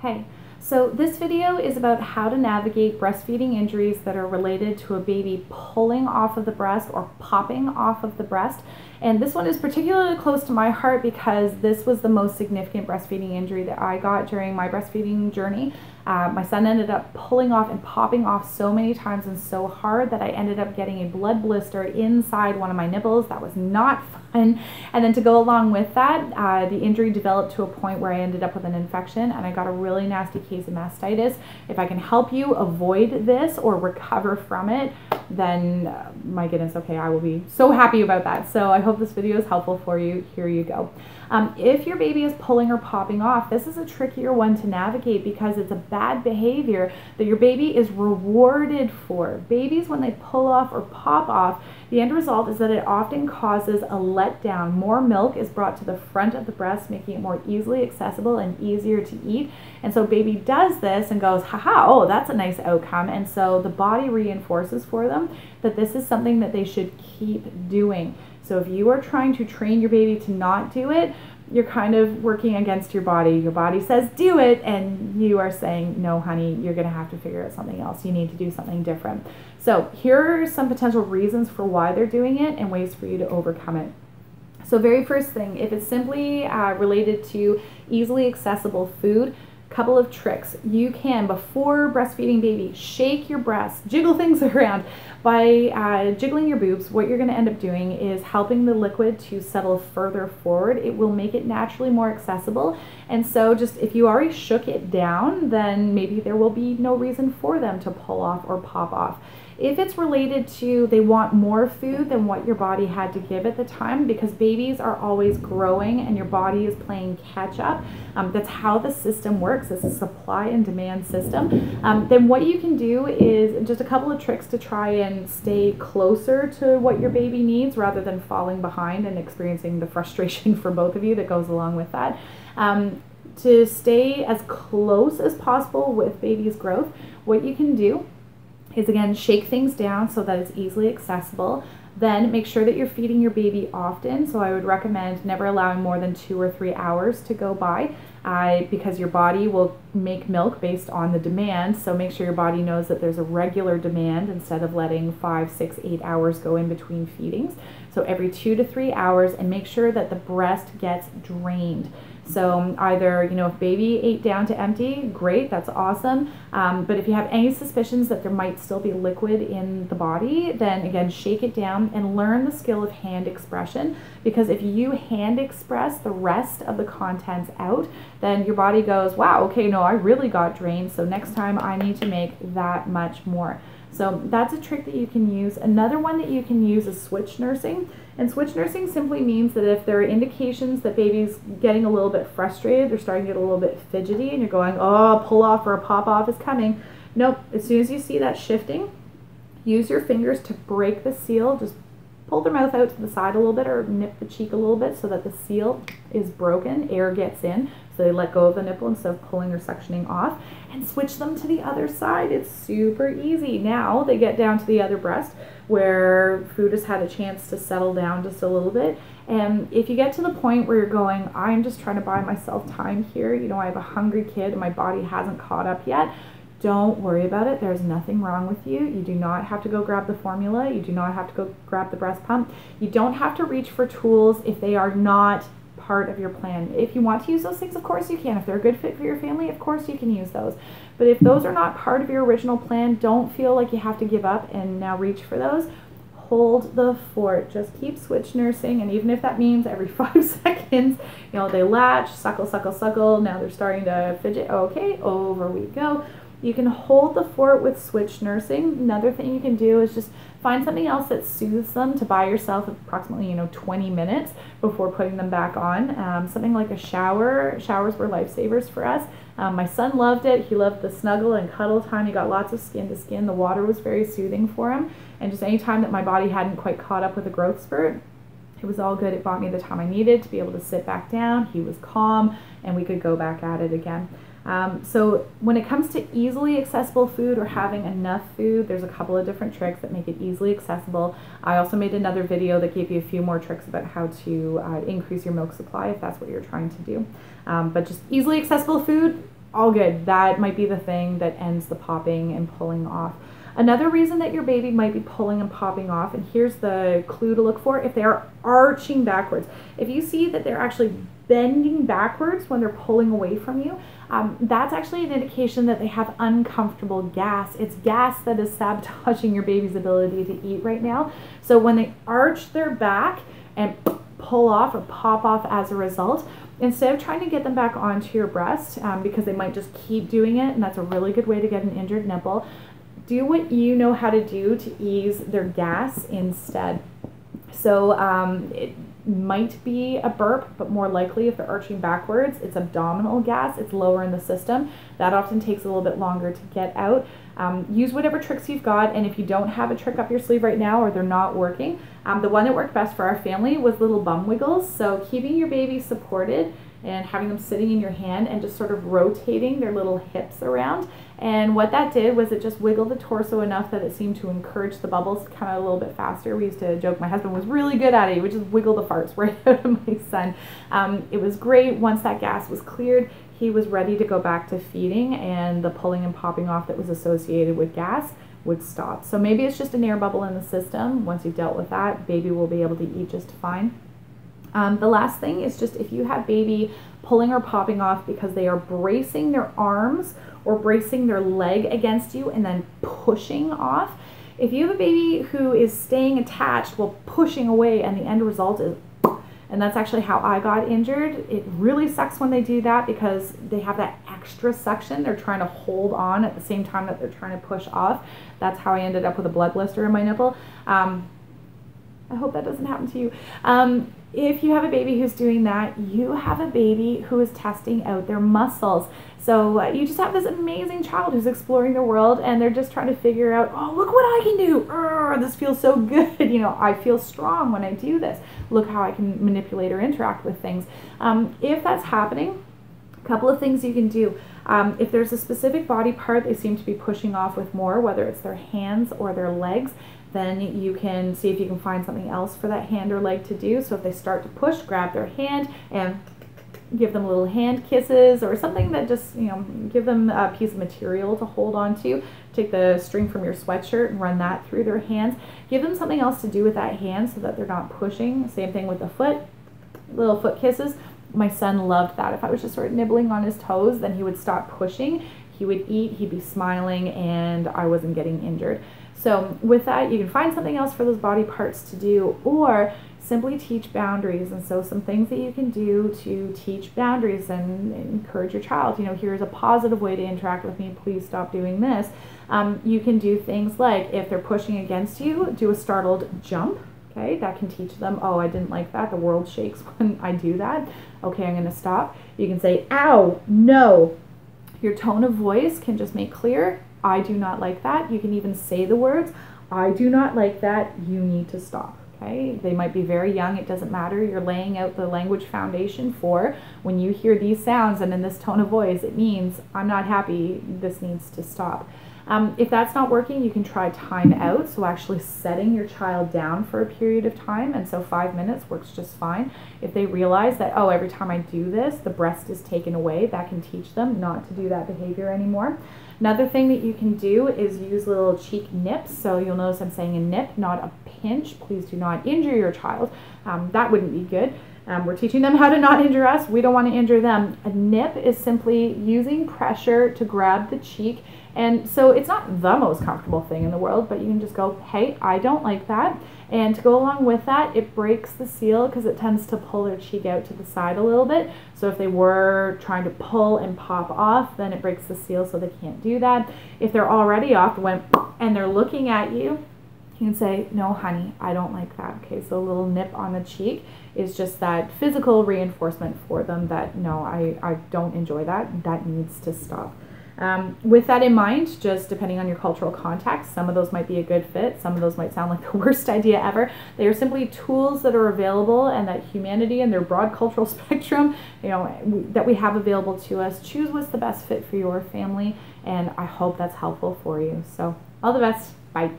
Hey, so this video is about how to navigate breastfeeding injuries that are related to a baby pulling off of the breast or popping off of the breast. And this one is particularly close to my heart because this was the most significant breastfeeding injury that I got during my breastfeeding journey. My son ended up pulling off and popping off so many times and so hard that I ended up getting a blood blister inside one of my nipples. That was not fun. And then to go along with that, the injury developed to a point where I ended up with an infection and I got a really nasty case of mastitis. If I can help you avoid this or recover from it, then my goodness, okay, I will be so happy about that. So I hope this video is helpful for you. Here you go. If your baby is pulling or popping off, this is a trickier one to navigate because it's a bad behavior that your baby is rewarded for. Babies, when they pull off or pop off, the end result is that it often causes a letdown. More milk is brought to the front of the breast, making it more easily accessible and easier to eat. And so baby does this and goes, haha, oh, that's a nice outcome. And so the body reinforces for them that this is something that they should keep doing. So if you are trying to train your baby to not do it, you're kind of working against your body. Your body says, do it, and you are saying, no, honey, you're gonna have to figure out something else. You need to do something different. So here are some potential reasons for why they're doing it and ways for you to overcome it. So very first thing, if it's simply related to easily accessible food, couple of tricks. You can, before breastfeeding baby, shake your breast, jiggle things around. By jiggling your boobs, what you're going to end up doing is helping the liquid to settle further forward. It will make it naturally more accessible. And so just if you already shook it down, then maybe there will be no reason for them to pull off or pop off. If it's related to they want more food than what your body had to give at the time, because babies are always growing and your body is playing catch up, that's how the system works. It's a supply and demand system. Then what you can do is just a couple of tricks to try and stay closer to what your baby needs rather than falling behind and experiencing the frustration for both of you that goes along with that. To stay as close as possible with baby's growth, what you can do is again, shake things down so that it's easily accessible. Then make sure that you're feeding your baby often. So I would recommend never allowing more than 2 or 3 hours to go by because your body will make milk based on the demand. So make sure your body knows that there's a regular demand instead of letting 5, 6, 8 hours go in between feedings. So every 2 to 3 hours, and make sure that the breast gets drained. So either, you know, if baby ate down to empty, great, that's awesome. But if you have any suspicions that there might still be liquid in the body, then again, shake it down and learn the skill of hand expression. Because if you hand express the rest of the contents out, then your body goes, wow, okay, no, I really got drained. So next time I need to make that much more. So that's a trick that you can use. Another one that you can use is switch nursing. And switch nursing simply means that if there are indications that baby's getting a little bit frustrated, they're starting to get a little bit fidgety, and you're going, oh, pull off or a pop off is coming. Nope, as soon as you see that shifting, use your fingers to break the seal. Just pull their mouth out to the side a little bit or nip the cheek a little bit so that the seal is broken, air gets in, so they let go of the nipple instead of pulling or suctioning off, and switch them to the other side. It's super easy. Now they get down to the other breast where food has had a chance to settle down just a little bit. And if you get to the point where you're going, I'm just trying to buy myself time here, you know, I have a hungry kid and my body hasn't caught up yet, don't worry about it. There's nothing wrong with you. You do not have to go grab the formula. You do not have to go grab the breast pump. You don't have to reach for tools if they are not part of your plan. If you want to use those things, of course you can. If they're a good fit for your family, of course you can use those. But if those are not part of your original plan, don't feel like you have to give up and now reach for those. Hold the fort. Just keep switch nursing, and even if that means every 5 seconds, you know, they latch, suckle, suckle, suckle, now they're starting to fidget. Okay, over we go. You can hold the fort with switch nursing. Another thing you can do is just find something else that soothes them. To buy yourself approximately, you know, 20 minutes before putting them back on. Something like a shower. Showers were lifesavers for us. My son loved it. He loved the snuggle and cuddle time. He got lots of skin to skin. The water was very soothing for him. And just any time that my body hadn't quite caught up with a growth spurt, it was all good. It bought me the time I needed to be able to sit back down. He was calm, and we could go back at it again. So when it comes to easily accessible food or having enough food, there's a couple of different tricks that make it easily accessible. I also made another video that gave you a few more tricks about how to increase your milk supply if that's what you're trying to do. But just easily accessible food, all good. That might be the thing that ends the popping and pulling off. Another reason that your baby might be pulling and popping off, and here's the clue to look for, if they are arching backwards. If you see that they're actually bending backwards when they're pulling away from you, that's actually an indication that they have uncomfortable gas. It's gas that is sabotaging your baby's ability to eat right now. So when they arch their back and pull off or pop off as a result, instead of trying to get them back onto your breast, because they might just keep doing it, and that's a really good way to get an injured nipple, do what you know how to do to ease their gas instead. So it might be a burp, but more likely if they're arching backwards, it's abdominal gas, it's lower in the system. That often takes a little bit longer to get out. Use whatever tricks you've got, and if you don't have a trick up your sleeve right now or they're not working, the one that worked best for our family was little bum wiggles. So keeping your baby supported and having them sitting in your hand and just sort of rotating their little hips around. And what that did was it just wiggled the torso enough that it seemed to encourage the bubbles to come out a little bit faster. We used to joke, my husband was really good at it. He would just wiggle the farts right out of my son. It was great. Once that gas was cleared, he was ready to go back to feeding, and the pulling and popping off that was associated with gas would stop. So maybe it's just an air bubble in the system. Once you've dealt with that, baby will be able to eat just fine. The last thing is just if you have baby pulling or popping off because they are bracing their arms or bracing their leg against you and then pushing off. If you have a baby who is staying attached while pushing away and the end result is, and that's actually how I got injured. It really sucks when they do that because they have that extra suction. They're trying to hold on at the same time that they're trying to push off. That's how I ended up with a blood blister in my nipple. I hope that doesn't happen to you. If you have a baby who's doing that, you have a baby who is testing out their muscles. So you just have this amazing child who's exploring the world, and they're just trying to figure out, oh, look what I can do. This feels so good. You know, I feel strong when I do this. Look how I can manipulate or interact with things. If that's happening, a couple of things you can do. If there's a specific body part they seem to be pushing off with more, whether it's their hands or their legs, then you can see if you can find something else for that hand or leg to do. So if they start to push, grab their hand and give them little hand kisses or something that just, you know, give them a piece of material to hold on to. Take the string from your sweatshirt and run that through their hands. Give them something else to do with that hand so that they're not pushing. Same thing with the foot, little foot kisses. My son loved that. If I was just sort of nibbling on his toes, then he would stop pushing. He would eat, he'd be smiling, and I wasn't getting injured. So with that, you can find something else for those body parts to do, or simply teach boundaries. And so some things that you can do to teach boundaries and encourage your child, you know, here's a positive way to interact with me, please stop doing this. You can do things like, if they're pushing against you, do a startled jump. Okay, that can teach them, oh, I didn't like that, the world shakes when I do that. Okay, I'm gonna stop. You can say, ow, no. Your tone of voice can just make clear, I do not like that. You can even say the words, I do not like that, you need to stop, okay? They might be very young, it doesn't matter. You're laying out the language foundation for when you hear these sounds and in this tone of voice, it means I'm not happy, this needs to stop. If that's not working, you can try time out. So actually setting your child down for a period of time. And so 5 minutes works just fine. If they realize that, oh, every time I do this, the breast is taken away, that can teach them not to do that behavior anymore. Another thing that you can do is use little cheek nips. So you'll notice I'm saying a nip, not a pinch. Please do not injure your child. That wouldn't be good. We're teaching them how to not injure us. We don't want to injure them. A nip is simply using pressure to grab the cheek. And so it's not the most comfortable thing in the world, but you can just go, hey, I don't like that. And to go along with that, it breaks the seal because it tends to pull their cheek out to the side a little bit. So if they were trying to pull and pop off, then it breaks the seal so they can't do that. If they're already off and they're looking at you, you can say, no, honey, I don't like that. Okay, so a little nip on the cheek is just that physical reinforcement for them that, no, I don't enjoy that. That needs to stop. With that in mind, just depending on your cultural context, some of those might be a good fit. Some of those might sound like the worst idea ever. They are simply tools that are available, and that humanity and their broad cultural spectrum, you know, that we have available to us. Choose what's the best fit for your family, and I hope that's helpful for you. So all the best. Bye.